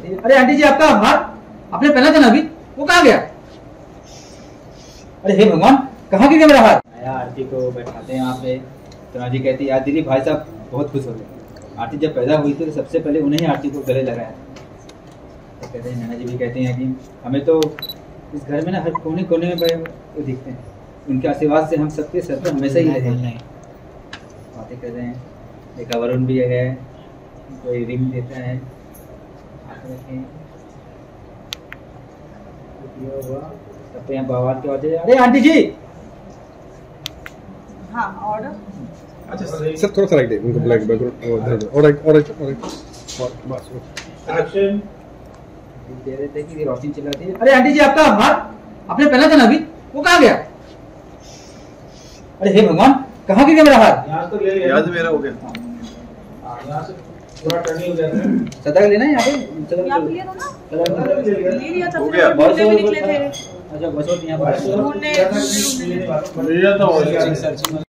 अरे आंटी जी, आपका हार आपने पहना था ना अभी, वो कहाँ गया? अरे हे भगवान, कहाँ गिर गया मेरा हार? आया आरती को बैठाते हैं यहाँ पे तो आरती कहती है, दीदी भाई साहब बहुत खुश होते। आरती जब पैदा हुई थी तो सबसे पहले उन्हें आरती को गले लगाया। तो कहते हैं नैना जी भी कहते हैं कि हमें तो इस घर में ना हर कोने कोने में वो दिखते हैं, उनके आशीर्वाद से हम सबके सर पर हमेशा ही रहेंगे। बातें कर रहे हैं, एक वरुण भी है, कोई रिंग देता है। अरे आंटी जी, हाँ ऑर्डर। अच्छा सर, थोड़ा सा रख दे उनको, ब्लैक बैकग्राउंड और बस एक्शन दे रहे थे कि रोशनी चलाती है। अरे आंटी जी, आपका हार आपने पहना था ना अभी, वो कहाँ गया? अरे हे भगवान, कहाँ गिर गया मेरा हार? यहाँ तो ले लिया, मेरा हो गया। यहाँ से थोड़ा टर्निंग हो जाता है, सदा लेना है यहाँ पे। यहाँ ले लो ना, ले लिया था, बहुत से निकले थे। अच्छा बस, और यहाँ पर ले लिया था।